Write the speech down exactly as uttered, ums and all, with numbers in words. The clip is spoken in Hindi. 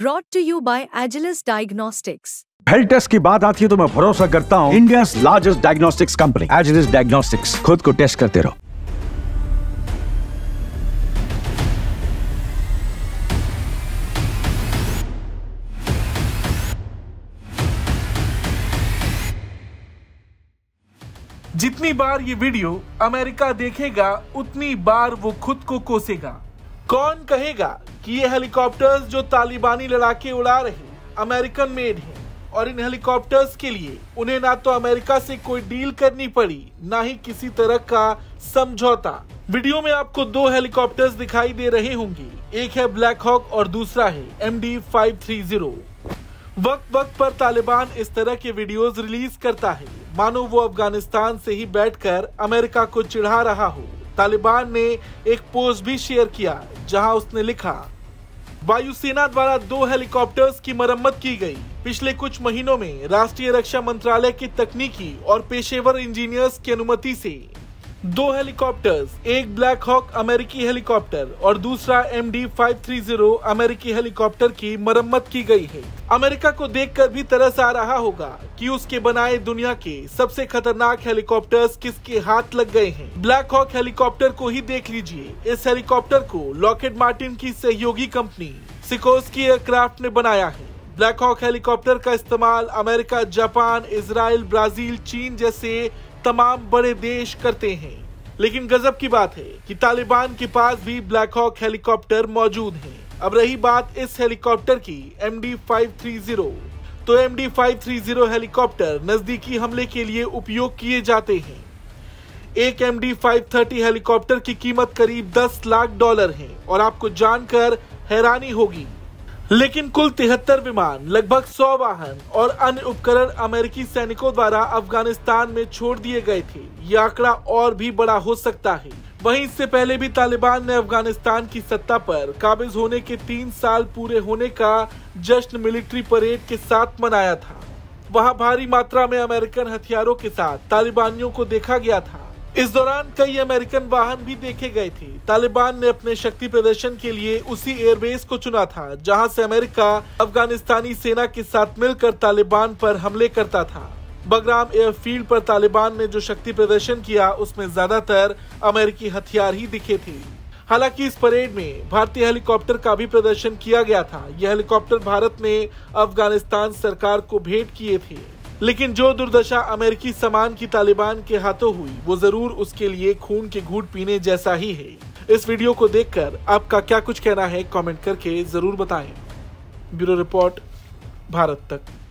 Brought to you by Agilus Diagnostics. Health test की बात आती है तो मैं भरोसा करता हूँ इंडिया की largest diagnostics company Agilus diagnostics. खुद को टेस्ट करते रहो। जितनी बार ये वीडियो अमेरिका देखेगा उतनी बार वो खुद को कोसेगा। कौन कहेगा कि ये हेलीकॉप्टर्स जो तालिबानी लड़ाके उड़ा रहे अमेरिकन मेड हैं और इन हेलीकॉप्टर्स के लिए उन्हें ना तो अमेरिका से कोई डील करनी पड़ी ना ही किसी तरह का समझौता। वीडियो में आपको दो हेलीकॉप्टर्स दिखाई दे रहे होंगे, एक है ब्लैक हॉक और दूसरा है एम डी फाइव थर्टी। वक्त वक्त पर तालिबान इस तरह के वीडियोस रिलीज करता है मानो वो अफगानिस्तान से ही बैठकर अमेरिका को चिढ़ा रहा हो। तालिबान ने एक पोस्ट भी शेयर किया जहां उसने लिखा, वायुसेना द्वारा दो हेलीकॉप्टर्स की मरम्मत की गई। पिछले कुछ महीनों में राष्ट्रीय रक्षा मंत्रालय के तकनीकी और पेशेवर इंजीनियर्स की अनुमति से दो हेलीकॉप्टर्स, एक ब्लैक हॉक अमेरिकी हेलीकॉप्टर और दूसरा एम डी फाइव थर्टी अमेरिकी हेलीकॉप्टर की मरम्मत की गई है। अमेरिका को देखकर भी तरस आ रहा होगा कि उसके बनाए दुनिया के सबसे खतरनाक हेलीकॉप्टर्स किसके हाथ लग गए हैं। ब्लैक हॉक हेलीकॉप्टर को ही देख लीजिए। इस हेलीकॉप्टर को लॉकहीड मार्टिन की सहयोगी कंपनी सिकोर्स्की एयरक्राफ्ट ने बनाया है। ब्लैक हॉक हेलीकॉप्टर का इस्तेमाल अमेरिका, जापान, इसराइल, ब्राजील, चीन जैसे तमाम बड़े देश करते हैं। लेकिन गजब की बात है कि तालिबान के पास भी ब्लैक हॉक हेलीकॉप्टर मौजूद हैं। अब रही बात इस हेलीकॉप्टर की एम डी फाइव थर्टी, तो M D five thirty helicopter नजदीकी हमले के लिए उपयोग किए जाते हैं। एक M D five thirty helicopter की कीमत करीब दस लाख डॉलर है और आपको जानकर हैरानी होगी, लेकिन कुल तिहत्तर विमान, लगभग सौ वाहन और अन्य उपकरण अमेरिकी सैनिकों द्वारा अफगानिस्तान में छोड़ दिए गए थे। ये आंकड़ा और भी बड़ा हो सकता है। वहीं इससे पहले भी तालिबान ने अफगानिस्तान की सत्ता पर काबिज होने के तीन साल पूरे होने का जश्न मिलिट्री परेड के साथ मनाया था। वहां भारी मात्रा में अमेरिकन हथियारों के साथ तालिबानियों को देखा गया था। इस दौरान कई अमेरिकन वाहन भी देखे गए थे। तालिबान ने अपने शक्ति प्रदर्शन के लिए उसी एयरबेस को चुना था जहां से अमेरिका अफगानिस्तानी सेना के साथ मिलकर तालिबान पर हमले करता था। बगराम एयरफील्ड पर तालिबान ने जो शक्ति प्रदर्शन किया उसमें ज्यादातर अमेरिकी हथियार ही दिखे थे। हालांकि इस परेड में भारतीय हेलीकॉप्टर का भी प्रदर्शन किया गया था। यह हेलीकॉप्टर भारत ने अफगानिस्तान सरकार को भेंट किए थे, लेकिन जो दुर्दशा अमेरिकी सामान की तालिबान के हाथों हुई वो जरूर उसके लिए खून के घूंट पीने जैसा ही है। इस वीडियो को देखकर आपका क्या कुछ कहना है कमेंट करके जरूर बताएं। ब्यूरो रिपोर्ट, भारत तक।